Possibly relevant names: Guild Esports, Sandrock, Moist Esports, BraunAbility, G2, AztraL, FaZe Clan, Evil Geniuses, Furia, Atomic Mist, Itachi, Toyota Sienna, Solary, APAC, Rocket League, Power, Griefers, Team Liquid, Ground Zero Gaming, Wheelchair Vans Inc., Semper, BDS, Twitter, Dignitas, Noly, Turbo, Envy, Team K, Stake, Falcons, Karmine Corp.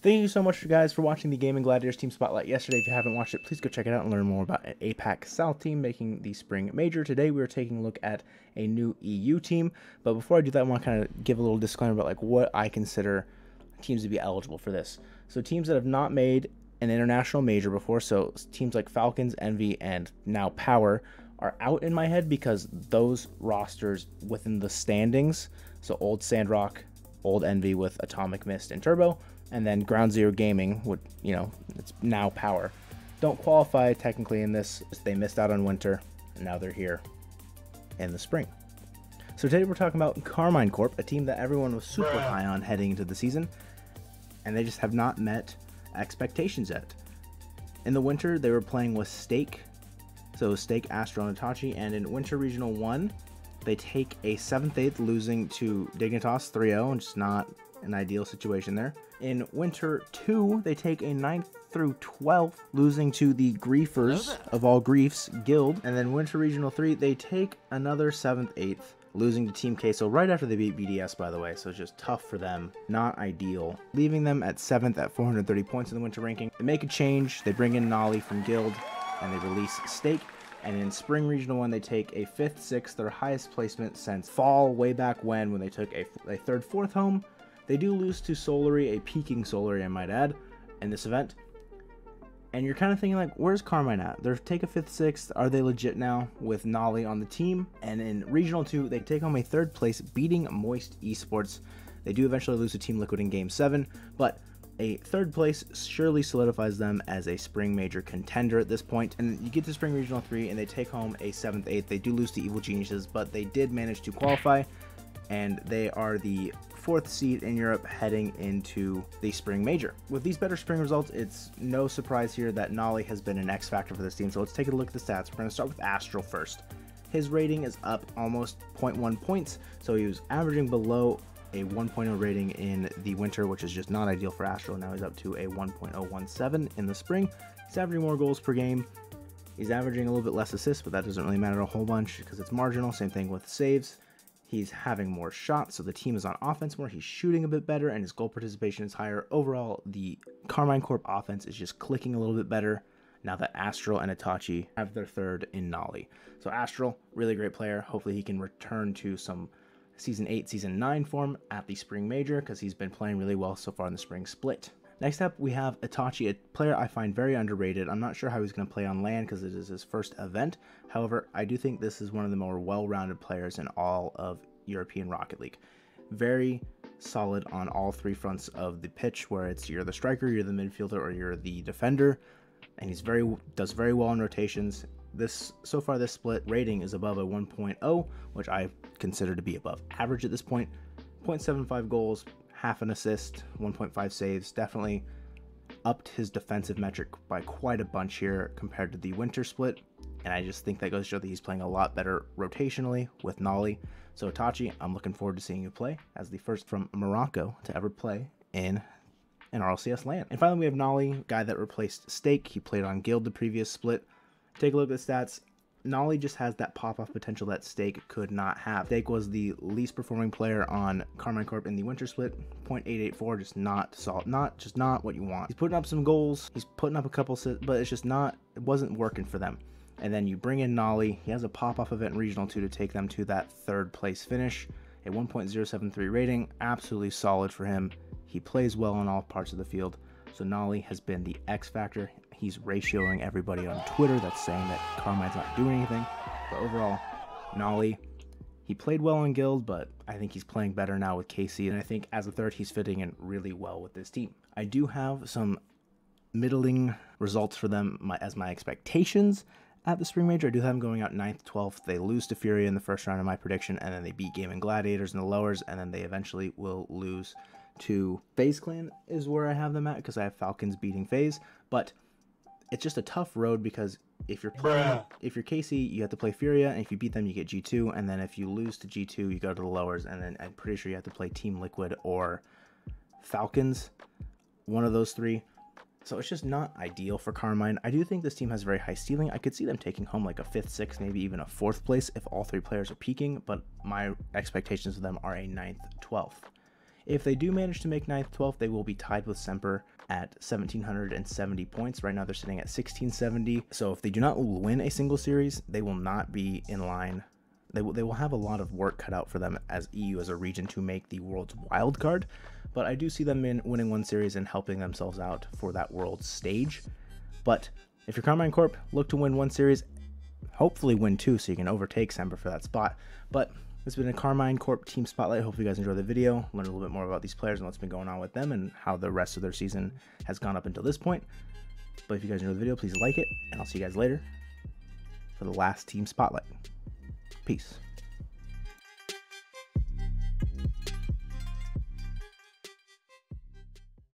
Thank you so much, you guys, for watching the Gaming Gladiators Team Spotlight yesterday. If you haven't watched it, please go check it out and learn more about an APAC South team making the spring major. Today, we are taking a look at a new EU team. But before I do that, I want to kind of give a little disclaimer about like what I consider teams to be eligible for this. So teams that have not made an international major before, so teams like Falcons, Envy, and now Power are out in my head because those rosters within the standings, so old Sandrock, old Envy with Atomic Mist and Turbo, and then Ground Zero Gaming, would, you know, it's now Power, don't qualify technically in this. They missed out on winter, and now they're here in the spring. So today we're talking about Karmine Corp, a team that everyone was super high on heading into the season, and they just have not met expectations yet. In the winter, they were playing with Stake, so Stake, AztraL, and Itachi, and in Winter Regional 1, they take a 7th-8th, losing to Dignitas 3-0, and just not an ideal situation there. In Winter 2, they take a 9th through 12th, losing to the Griefers of all griefs, Guild, and then Winter Regional 3, they take another 7th-8th. Losing to Team K, so right after they beat BDS, by the way, so it's just tough for them, not ideal. Leaving them at 7th at 430 points in the winter ranking. They make a change, they bring in Noly from Guild, and they release Stake, and in Spring Regional 1, they take a 5th, 6th, their highest placement since fall, way back when they took a 3rd, 4th home. They do lose to Solary, a peaking Solary, I might add, in this event. And you're kind of thinking, like, where's Karmine at? They're take a 5th, 6th. Are they legit now with Noly on the team? And in Regional 2, they take home a 3rd place, beating Moist Esports. They do eventually lose to Team Liquid in Game 7, but a 3rd place surely solidifies them as a Spring Major contender at this point. And you get to Spring Regional 3, and they take home a 7th, 8th. They do lose to Evil Geniuses, but they did manage to qualify, and they are the 4th seed in Europe heading into the Spring Major. With these better spring results, it's no surprise here that Noly has been an X factor for this team. So let's take a look at the stats. We're going to start with AztraL first. His rating is up almost 0.1 points, so he was averaging below a 1.0 rating in the winter, which is just not ideal for AztraL. Now he's up to a 1.017 in the spring. He's averaging more goals per game. He's averaging a little bit less assists, but that doesn't really matter a whole bunch because it's marginal. Same thing with saves. He's having more shots, so the team is on offense more. He's shooting a bit better, and his goal participation is higher. Overall, the Karmine Corp offense is just clicking a little bit better now that AztraL and Itachi have their 3rd in Noly. So AztraL, really great player. Hopefully he can return to some Season 8, Season 9 form at the Spring Major because he's been playing really well so far in the Spring Split. Next up, we have Itachi, a player I find very underrated. I'm not sure how he's going to play on land because it is his first event. However, I do think this is one of the more well-rounded players in all of European Rocket League. Very solid on all three fronts of the pitch, where it's you're the striker, you're the midfielder, or you're the defender. And he's does very well in rotations. This, so far this split, rating is above a 1.0, which I consider to be above average at this point. 0.75 goals, half an assist, 1.5 saves, definitely upped his defensive metric by quite a bunch here compared to the winter split. And I just think that goes to show that he's playing a lot better rotationally with Noly. So Itachi, I'm looking forward to seeing you play as the first from Morocco to ever play in an RLCS land. And finally, we have Noly, guy that replaced Stake. He played on Guild the previous split. Take a look at the stats. Noly just has that pop-off potential that Stake could not have. Stake was the least performing player on Karmine Corp in the winter split, 0.884, just not solid, just not what you want. He's putting up some goals, he's putting up a couple, but it's just not, it wasn't working for them. And then you bring in Noly, he has a pop-off event in Regional 2 to take them to that 3rd place finish, a 1.073 rating, absolutely solid for him. He plays well on all parts of the field, so Noly has been the X factor. He's ratioing everybody on Twitter that's saying that Karmine's not doing anything. But overall, Noly, he played well on Guild, but I think he's playing better now with KC. And I think as a 3rd, he's fitting in really well with this team. I do have some middling results for them as my expectations at the Spring Major. I do have them going out 9th, 12th. They lose to Furia in the first round of my prediction, and then they beat Gaming Gladiators in the lowers, and then they eventually will lose to FaZe Clan is where I have them at because I have Falcons beating FaZe. But it's just a tough road because if you're playing, if you're KC, you have to play Furia, and if you beat them, you get G2, and then if you lose to G2, you go to the lowers, and then I'm pretty sure you have to play Team Liquid or Falcons, one of those three. So it's just not ideal for Karmine. I do think this team has very high ceiling. I could see them taking home like a 5th, 6th, maybe even a 4th place if all three players are peaking, but my expectations of them are a 9th, 12th. If they do manage to make 9th, 12th, they will be tied with Semper at 1,770 points. Right now they're sitting at 1,670. So if they do not win a single series, they will not be in line. They will have a lot of work cut out for them as EU as a region to make the world's wild card. But I do see them in winning one series and helping themselves out for that world stage. But if you're Karmine Corp, look to win one series, hopefully win two so you can overtake Semper for that spot. But this has been a Karmine Corp team spotlight. Hope you guys enjoyed the video, learned a little bit more about these players and what's been going on with them and how the rest of their season has gone up until this point. But if you guys enjoyed the video, please like it, and I'll see you guys later for the last team spotlight. Peace.